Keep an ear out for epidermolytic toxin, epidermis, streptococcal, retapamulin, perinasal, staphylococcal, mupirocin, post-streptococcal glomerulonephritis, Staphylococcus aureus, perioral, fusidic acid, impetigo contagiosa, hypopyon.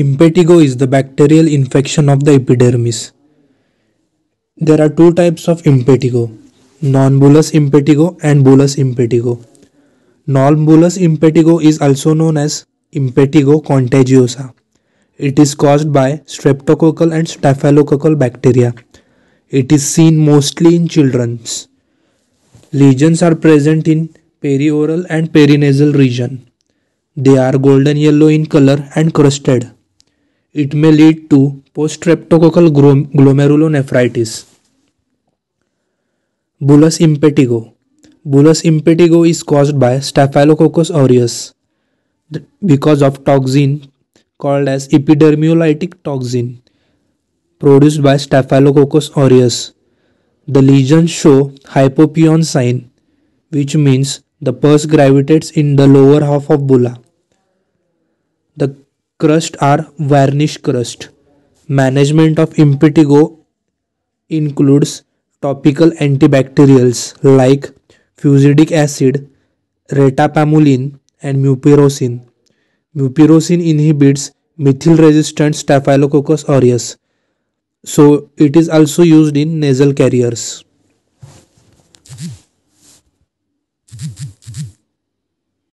Impetigo is the bacterial infection of the epidermis. There are two types of impetigo, non-bullous impetigo and bullous impetigo. Non-bullous impetigo is also known as impetigo contagiosa. It is caused by streptococcal and staphylococcal bacteria. It is seen mostly in children. Lesions are present in perioral and perinasal region. They are golden yellow in color and crusted. It may lead to post-streptococcal glomerulonephritis. Bullous impetigo. Bullous impetigo is caused by Staphylococcus aureus because of toxin called as epidermolytic toxin produced by Staphylococcus aureus. The lesions show hypopyon sign, which means the pus gravitates in the lower half of bulla. The crust are varnish crust. Management of impetigo includes topical antibacterials like fusidic acid, retapamulin and mupirocin. Mupirocin inhibits methyl-resistant Staphylococcus aureus, so it is also used in nasal carriers.